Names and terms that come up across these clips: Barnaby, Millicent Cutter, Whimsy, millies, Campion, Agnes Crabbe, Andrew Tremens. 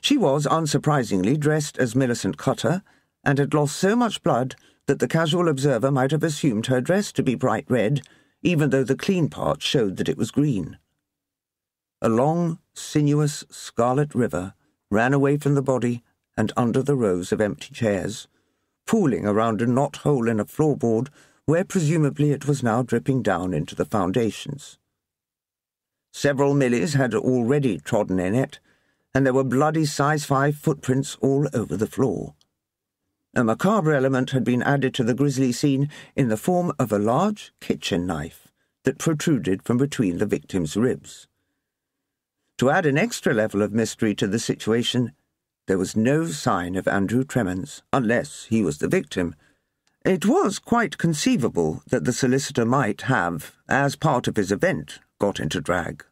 She was, unsurprisingly, dressed as Millicent Cutter, and had lost so much blood that the casual observer might have assumed her dress to be bright red, even though the clean part showed that it was green. A long, sinuous, scarlet river ran away from the body and under the rows of empty chairs, pooling around a knot-hole in a floorboard where presumably it was now dripping down into the foundations. Several millies had already trodden in it, and there were bloody size 5 footprints all over the floor. A macabre element had been added to the grisly scene in the form of a large kitchen knife that protruded from between the victim's ribs. To add an extra level of mystery to the situation, there was no sign of Andrew Tremens, unless he was the victim. It was quite conceivable that the solicitor might have, as part of his event, got into drag.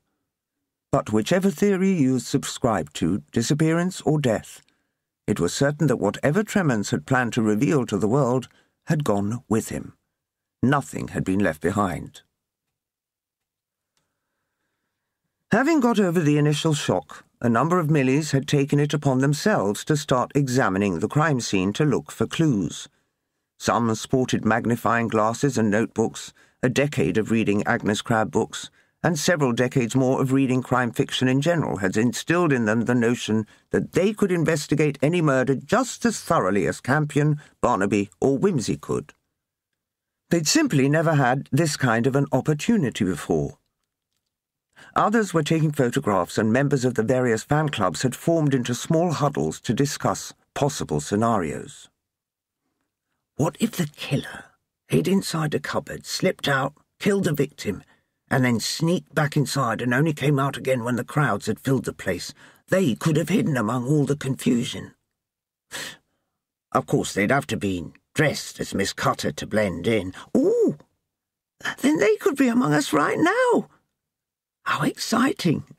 But whichever theory you subscribed to, disappearance or death, it was certain that whatever Tremens had planned to reveal to the world had gone with him. Nothing had been left behind. Having got over the initial shock, a number of millies had taken it upon themselves to start examining the crime scene to look for clues. Some sported magnifying glasses and notebooks, a decade of reading Agnes Crabbe books, and several decades more of reading crime fiction in general had instilled in them the notion that they could investigate any murder just as thoroughly as Campion, Barnaby, or Whimsy could. They'd simply never had this kind of an opportunity before. Others were taking photographs, and members of the various fan clubs had formed into small huddles to discuss possible scenarios. What if the killer hid inside a cupboard, slipped out, killed the victim, and then sneaked back inside and only came out again when the crowds had filled the place? They could have hidden among all the confusion. Of course, they'd have to be dressed as Miss Cutter to blend in. Ooh! Then they could be among us right now! How exciting!